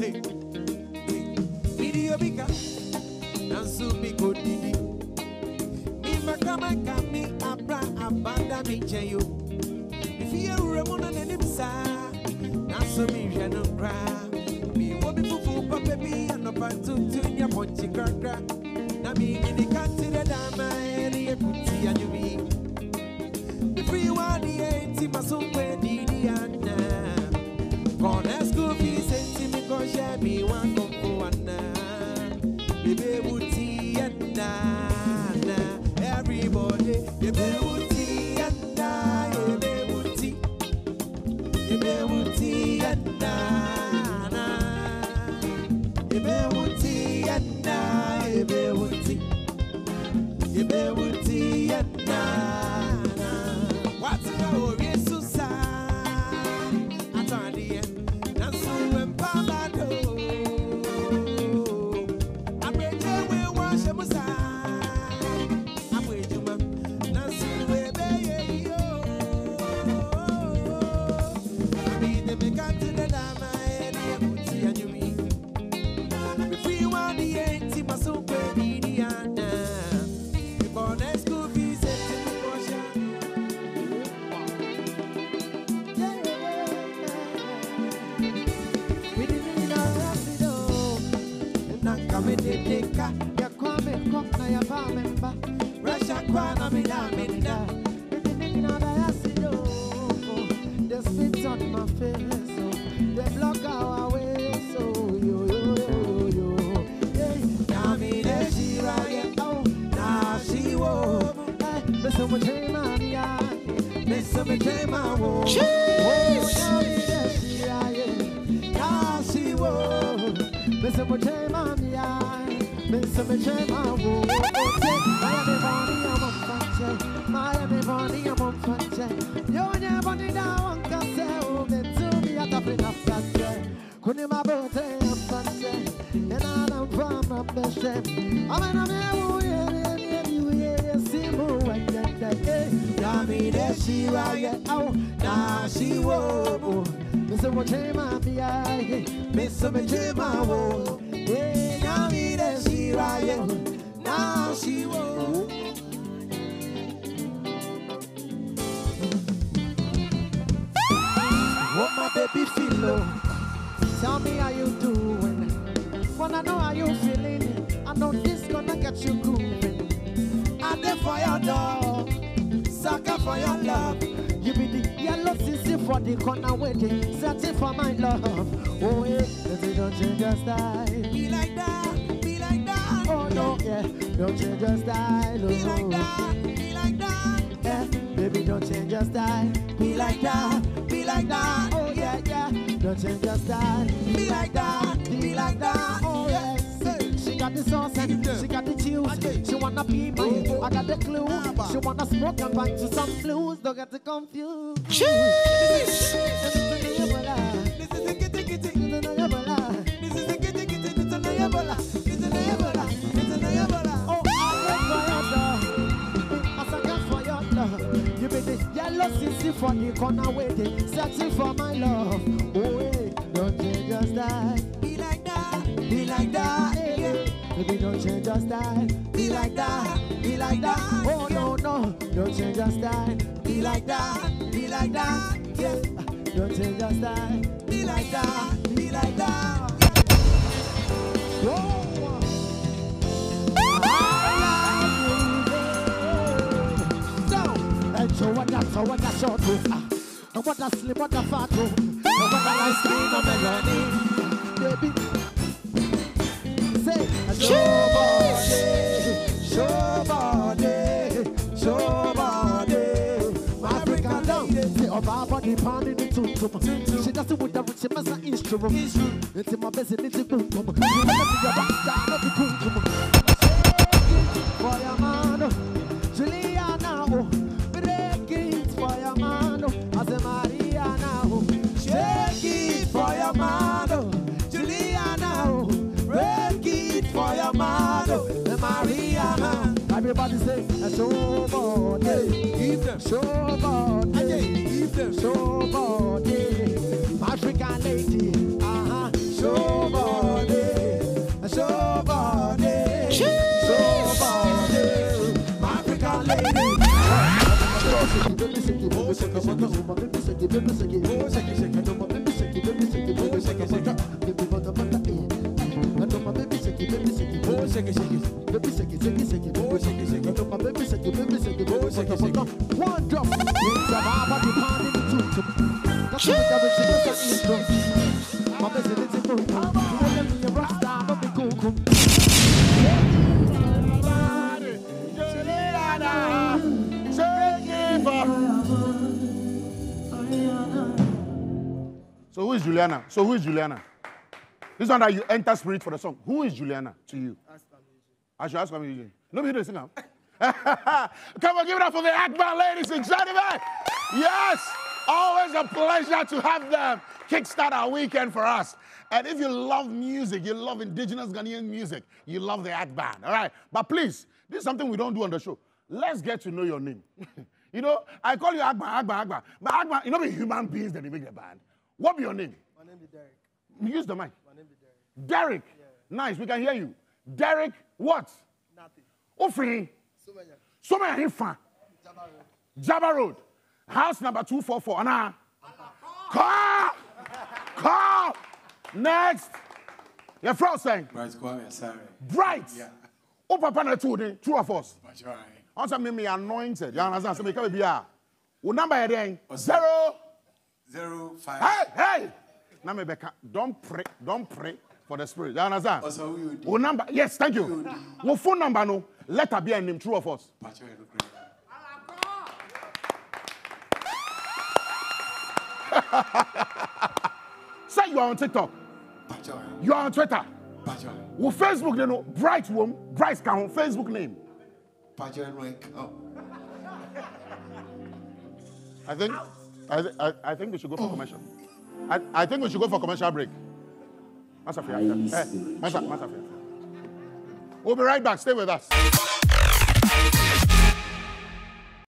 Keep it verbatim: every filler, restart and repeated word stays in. Kate, Video Bika, Nansumi Kodini, Mima Kamaka, me Abra, Abanda, me Jayo. If you are a woman and him, sir, Nansumi Janum Gra, me woman for Papa B and a Pantum Junior Pontigra, Nami in the country that I may put and you be. If you are the eighty, Masumpe, Diana. Corner school fees and Timmy Gosha, me one go one. The baby and everybody, the baby and I, the baby, the baby and I, the baby and I, the baby, the baby and I. What's the word? African lady, uh-huh, show So who is Juliana? So who is Juliana? This one that you enter spirit for the song. Who is Juliana to you? Ask Family Eugene. I should ask Family Eugene. Let me hear the singer. Come on, give it up for the Ark Band, ladies and gentlemen. Yes, always a pleasure to have them kickstart our weekend for us. And if you love music, you love indigenous Ghanaian music, you love the Ark Band, all right? But please, this is something we don't do on the show. Let's get to know your name. You know, I call you Ark Band, Ark Band, Ark Band. But Ark Band, you know the human beings that they make the band. What be your name? My name is Derek. Use the mic. My name is Derek. Derek. Yeah. Nice, we can hear you. Derek what? Nothing. Ofri. Somaya. Somaya Hifa. Jabba Road. Jabba Road. House number two four four. Anna. Call. Call. Next. Your friend saying? Bright Kwame, sorry. Bright. Yeah. Oh, Papa, no two, day. Two of us. That's right. Also, me me anointed. You understand? So, me come be here. What number are they? Zero. Zero five. Hey, hey! Now, Rebecca, don't pray, don't pray for the spirit. You understand? Also, who you do? What number? Yes, thank you. What phone number? No. Let her be a name. True of us. Say you are on TikTok. You are on Twitter. With Facebook, you know, Bright Woman, Bright Cow, Facebook name. I think. I, th I, I think we should go for oh. commercial. I, I think we should go for commercial break. Master Fiat. Hey, Master Fiat. We'll be right back. Stay with us.